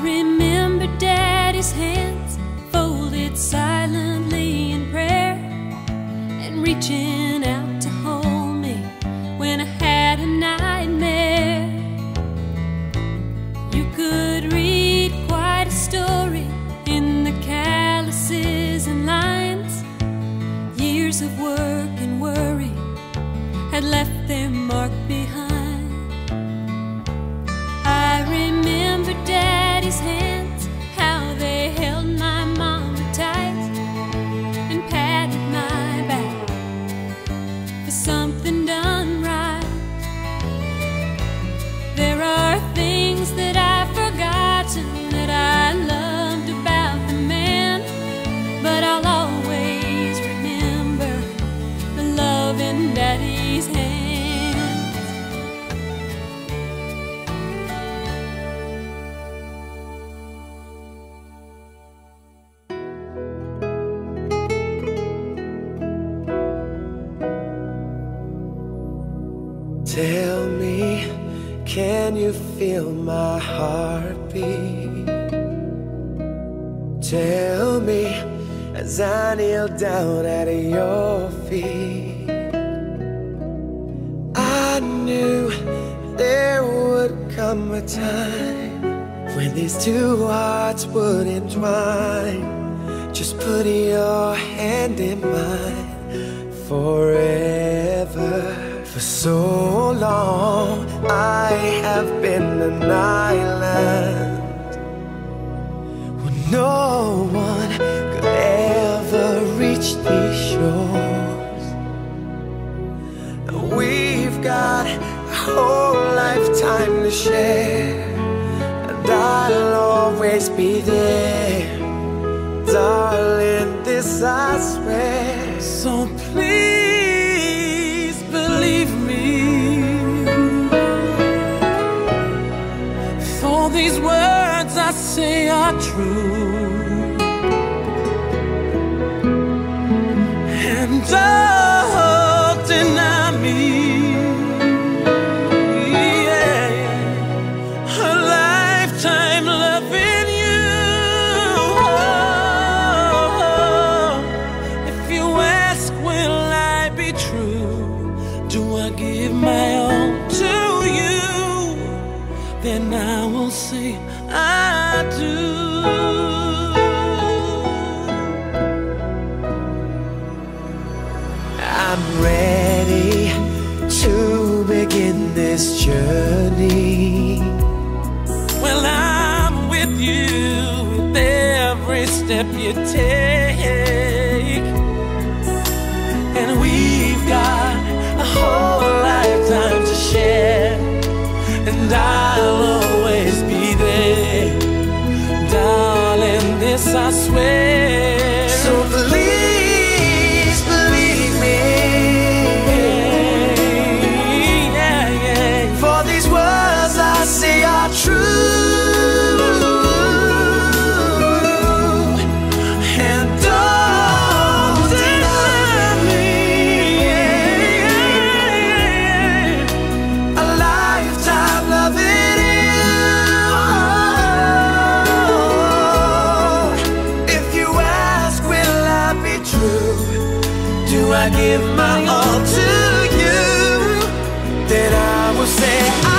remember Daddy's hands folded silently in prayer, and reaching out to hold me when I had a nightmare. You could read quite a story in the calluses and lines. Years of work and worry had left their mark behind. Daddy's hands, how they held my mama tight and patted my back for something done right. There are things that I've forgotten that I loved about the man, but I'll always remember the love in Daddy's hands. Tell me, can you feel my heartbeat? Tell me, as I kneel down at your feet. I knew there would come a time when these two hearts would entwine. Just put your hand in mine forever. For so long I have been an island where no one could ever reach these shores. And we've got a whole lifetime to share, and I'll always be there, darling, this I swear. So please believe me, if all these words I say are true, and don't deny me, yeah, a lifetime loving you. Oh, if you ask, will I be true? Do I give my all to you? Then I will say I do. I'm ready to begin this journey. Well, I'm with you with every step you take, and we've got a whole lifetime to share, and I'll always be there, darling, this I swear. So please believe me, yeah, yeah, yeah. For these words I say are true. I give my all to you, then I will say I